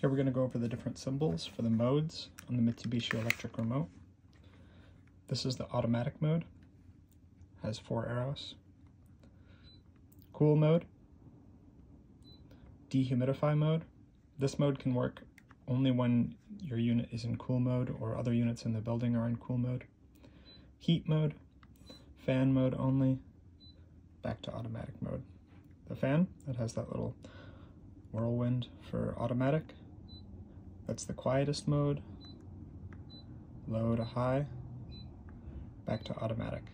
Here we're going to go over the different symbols for the modes on the Mitsubishi Electric remote. This is the automatic mode, has 4 arrows. Cool mode, dehumidify mode. This mode can work only when your unit is in cool mode or other units in the building are in cool mode. Heat mode, fan mode only, back to automatic mode. The fan, that has that little whirlwind for automatic. That's the quietest mode, low to high, back to automatic.